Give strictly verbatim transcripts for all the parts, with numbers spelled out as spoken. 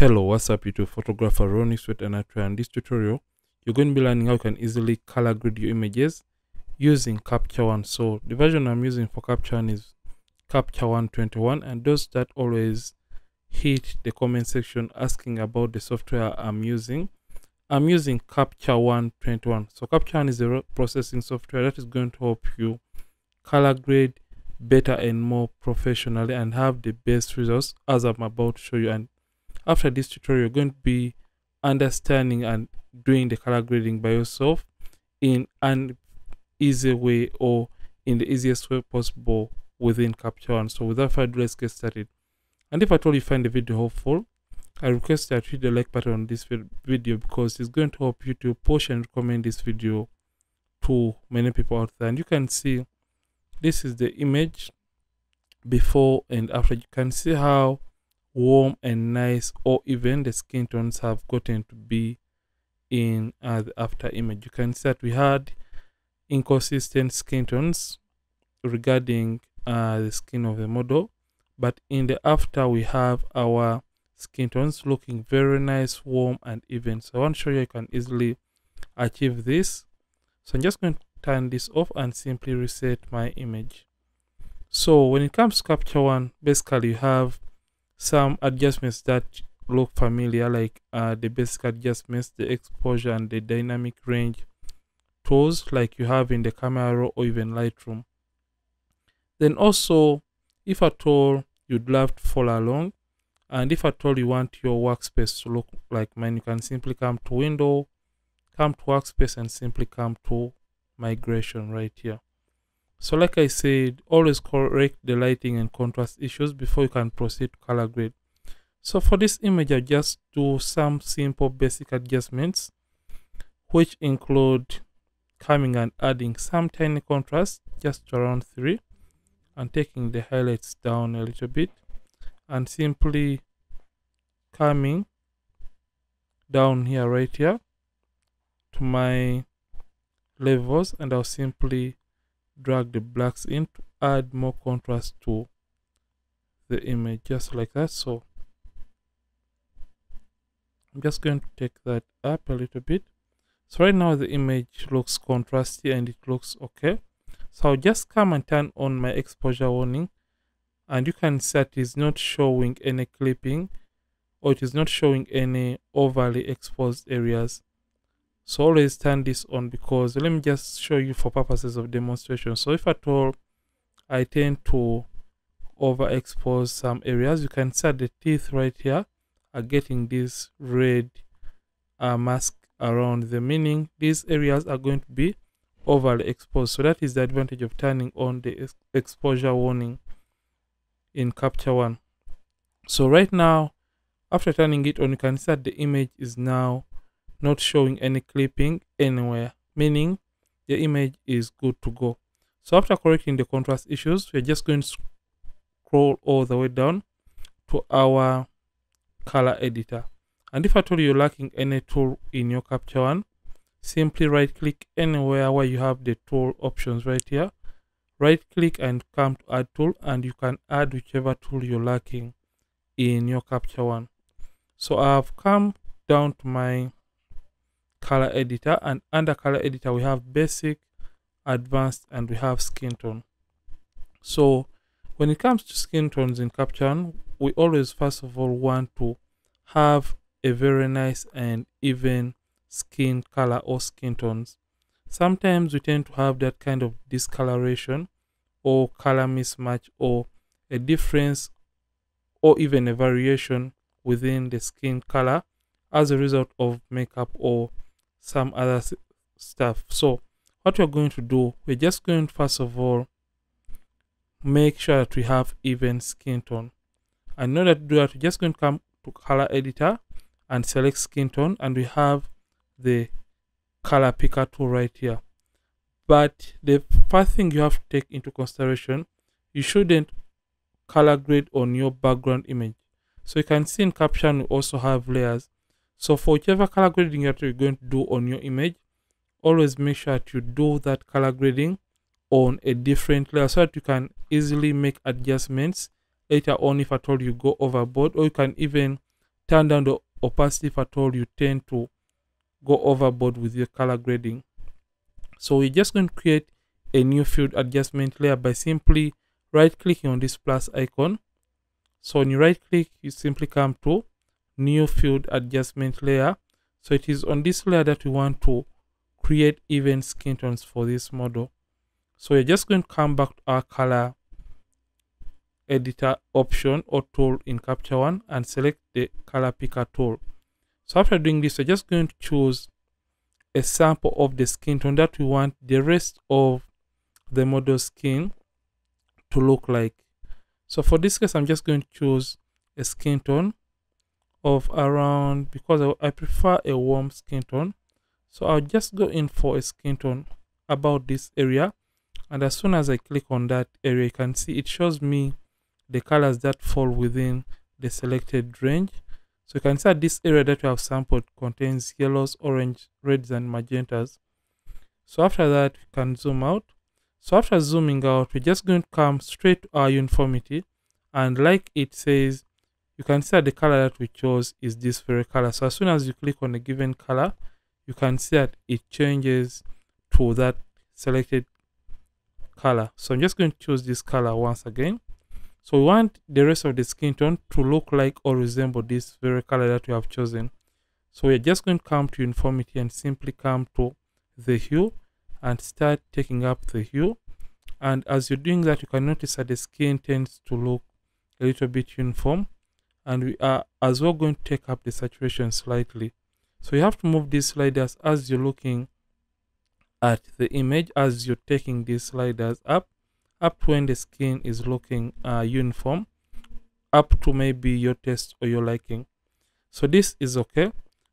Hello, what's up YouTube? Photographer Ronnie Sweat, and I try on this tutorial you're going to be learning how you can easily color grade your images using Capture One. So the version I'm using for Capture One is Capture One twenty-one, and those that always hit the comment section asking about the software I'm using, I'm using Capture One twenty-one. So Capture One is a processing software that is going to help you color grade better and more professionally and have the best results, as I'm about to show you. And after this tutorial, you're going to be understanding and doing the color grading by yourself in an easy way, or in the easiest way possible within Capture One. So without further ado, let's get started. And if at all you find the video helpful, I request that you hit the like button on this video, because it's going to help you to push and recommend this video to many people out there. And you can see this is the image before and after. You can see how warm and nice, or even the skin tones have gotten to be in uh, the after image. You can see that we had inconsistent skin tones regarding uh, the skin of the model, but in the after we have our skin tones looking very nice, warm and even. So I want to show you how you can easily achieve this. So I'm just going to turn this off and simply reset my image. So when it comes to Capture One, basically you have some adjustments that look familiar, like uh, the basic adjustments, the exposure and the dynamic range tools like you have in the camera raw or even Lightroom. Then also, if at all you'd love to follow along, and if at all you want your workspace to look like mine, you can simply come to Window, come to Workspace, and simply come to Migration right here. So like I said, always correct the lighting and contrast issues before you can proceed to color grade. So for this image, I just do some simple basic adjustments, which include coming and adding some tiny contrast, just around three, and taking the highlights down a little bit, and simply coming down here right here to my levels, and I'll simply drag the blacks in to add more contrast to the image, just like that. So I'm just going to take that up a little bit. So right now the image looks contrasty and it looks okay. So I'll just come and turn on my exposure warning, and you can see it is not showing any clipping, or it is not showing any overly exposed areas. So always turn this on, because let me just show you for purposes of demonstration. So if at all I tend to overexpose some areas, you can see the teeth right here are getting this red uh, mask around them, meaning these areas are going to be overly exposed. So that is the advantage of turning on the ex exposure warning in Capture One. So right now, after turning it on, you can see the image is now not showing any clipping anywhere, meaning the image is good to go. So after correcting the contrast issues, we're just going to scroll all the way down to our color editor. And if at all you're lacking any tool in your Capture One, simply right click anywhere where you have the tool options right here, right click and come to add tool, and you can add whichever tool you're lacking in your Capture One. So I've come down to my color editor, and under color editor we have basic, advanced, and we have skin tone. So when it comes to skin tones in Capture One, we always first of all want to have a very nice and even skin color or skin tones. Sometimes we tend to have that kind of discoloration or color mismatch, or a difference, or even a variation within the skin color as a result of makeup or some other stuff. So what we're going to do, we're just going to first of all make sure that we have even skin tone. And in order to do that, we're just going to come to color editor and select skin tone, and we have the color picker tool right here. But the first thing you have to take into consideration, you shouldn't color grade on your background image. So you can see in Capture One we also have layers. So for whichever color grading that you're going to do on your image, always make sure that you do that color grading on a different layer, so that you can easily make adjustments later on if at all you go overboard, or you can even turn down the opacity if at all you tend to go overboard with your color grading. So we're just going to create a new field adjustment layer by simply right clicking on this plus icon. So when you right click, you simply come to new field adjustment layer. So it is on this layer that we want to create even skin tones for this model. So we're just going to come back to our color editor option or tool in Capture One and select the color picker tool. So after doing this, we're just going to choose a sample of the skin tone that we want the rest of the model skin to look like. So for this case, I'm just going to choose a skin tone of around, because I, I prefer a warm skin tone, so I'll just go in for a skin tone about this area, and as soon as I click on that area, you can see it shows me the colors that fall within the selected range. So you can see this area that we have sampled contains yellows, orange, reds, and magentas. So after that, we can zoom out. So after zooming out, we're just going to come straight to our uniformity, and like it says, you can see that the color that we chose is this very color. So as soon as you click on a given color, you can see that it changes to that selected color. So I'm just going to choose this color once again. So we want the rest of the skin tone to look like or resemble this very color that we have chosen. So we're just going to come to uniformity and simply come to the hue and start taking up the hue. And as you're doing that, you can notice that the skin tends to look a little bit uniform. And we are as well going to take up the saturation slightly. So you have to move these sliders as you're looking at the image, as you're taking these sliders up, up to when the skin is looking uh, uniform, up to maybe your taste or your liking. So this is okay.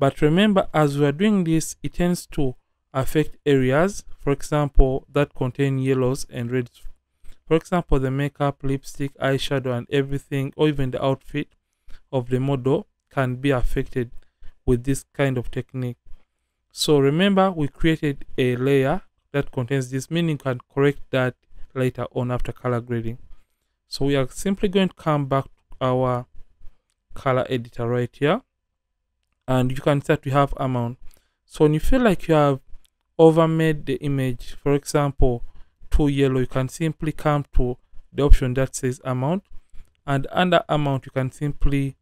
But remember, as we are doing this, it tends to affect areas, for example, that contain yellows and reds. For example, the makeup, lipstick, eyeshadow, and everything, or even the outfit of the model can be affected with this kind of technique. So remember, we created a layer that contains this, meaning you can correct that later on after color grading. So we are simply going to come back to our color editor right here, and you can see that we have amount. So when you feel like you have overmade the image, for example too yellow, you can simply come to the option that says amount, and under amount you can simply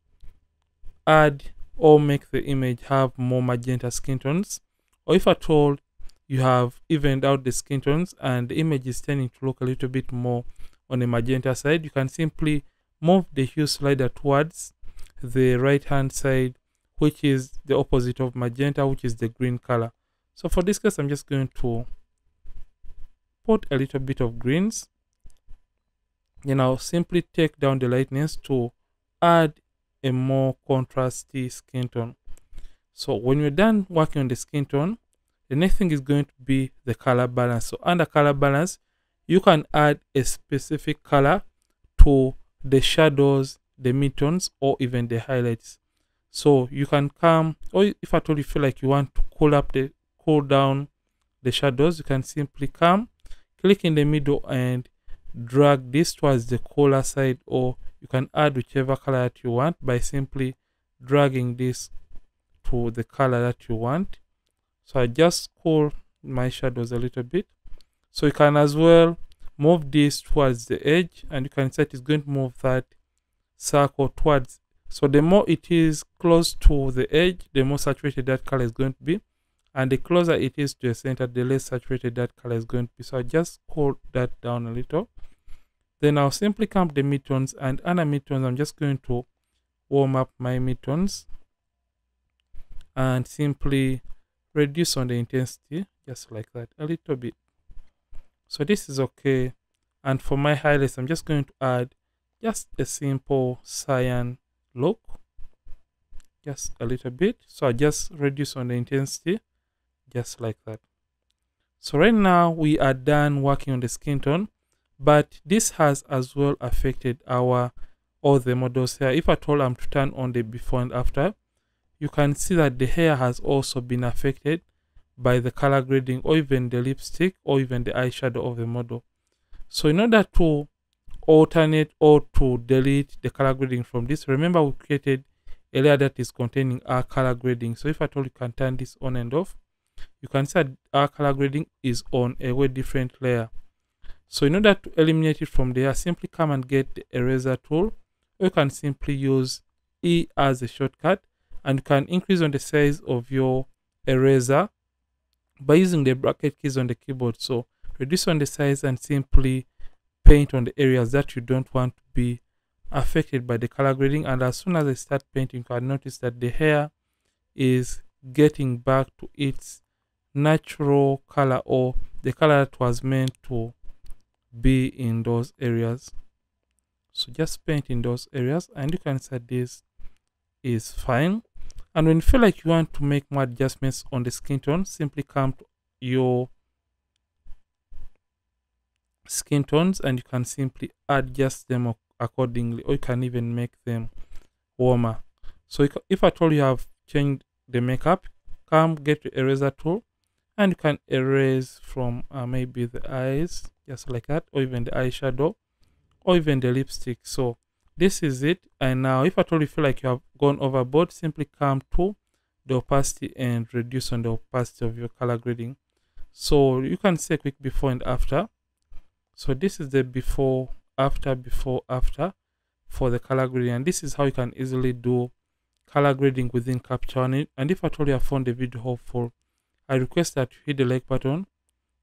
add or make the image have more magenta skin tones, or if at all you have evened out the skin tones and the image is tending to look a little bit more on the magenta side, you can simply move the hue slider towards the right hand side, which is the opposite of magenta, which is the green color. So for this case, I'm just going to put a little bit of greens. Then I'll simply take down the lightness to add a more contrasty skin tone. So when you're done working on the skin tone, the next thing is going to be the color balance. So under color balance, you can add a specific color to the shadows, the midtones, or even the highlights. So you can come, or if at all you feel like you want to cool up the cool down the shadows, you can simply come, click in the middle, and drag this towards the cooler side, or you can add whichever color that you want by simply dragging this to the color that you want. So I just cool my shadows a little bit. So you can as well move this towards the edge, and you can set it's going to move that circle towards. So the more it is close to the edge, the more saturated that color is going to be, and the closer it is to the center, the less saturated that color is going to be. So I just cool that down a little. Then I'll simply come to the midtones, and under midtones, I'm just going to warm up my midtones and simply reduce on the intensity, just like that, a little bit. So this is okay. And for my highlights, I'm just going to add just a simple cyan look, just a little bit. So I just reduce on the intensity, just like that. So right now we are done working on the skin tone. But this has as well affected our all the models here. If at all I'm to turn on the before and after, you can see that the hair has also been affected by the color grading, or even the lipstick, or even the eyeshadow of the model. So in order to alternate or to delete the color grading from this, remember we created a layer that is containing our color grading. So if at all you can turn this on and off, you can see that our color grading is on a way different layer. So in order to eliminate it from there, simply come and get the eraser tool, or you can simply use E as a shortcut, and you can increase on the size of your eraser by using the bracket keys on the keyboard. So reduce on the size and simply paint on the areas that you don't want to be affected by the color grading. And as soon as I start painting, you can notice that the hair is getting back to its natural color, or the color that was meant to be in those areas. So just paint in those areas, and you can see this is fine. And when you feel like you want to make more adjustments on the skin tone, simply come to your skin tones and you can simply adjust them accordingly, or you can even make them warmer. So if at all you have changed the makeup, come get your eraser tool and you can erase from uh, maybe the eyes, just like that, or even the eyeshadow, or even the lipstick. So this is it. And now if at all you feel like you have gone overboard, simply come to the opacity and reduce on the opacity of your color grading. So you can see a quick before and after. So this is the before, after, before, after for the color grading. And this is how you can easily do color grading within Capture One. And if at all you have found the video helpful, I request that you hit the like button,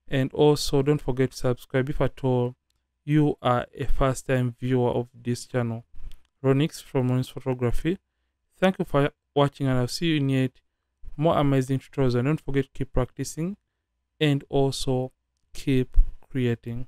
and also don't forget to subscribe if at all you are a first time viewer of this channel. Ronnix from Ronnix Photography. Thank you for watching, and I'll see you in yet more amazing tutorials. And don't forget to keep practicing and also keep creating.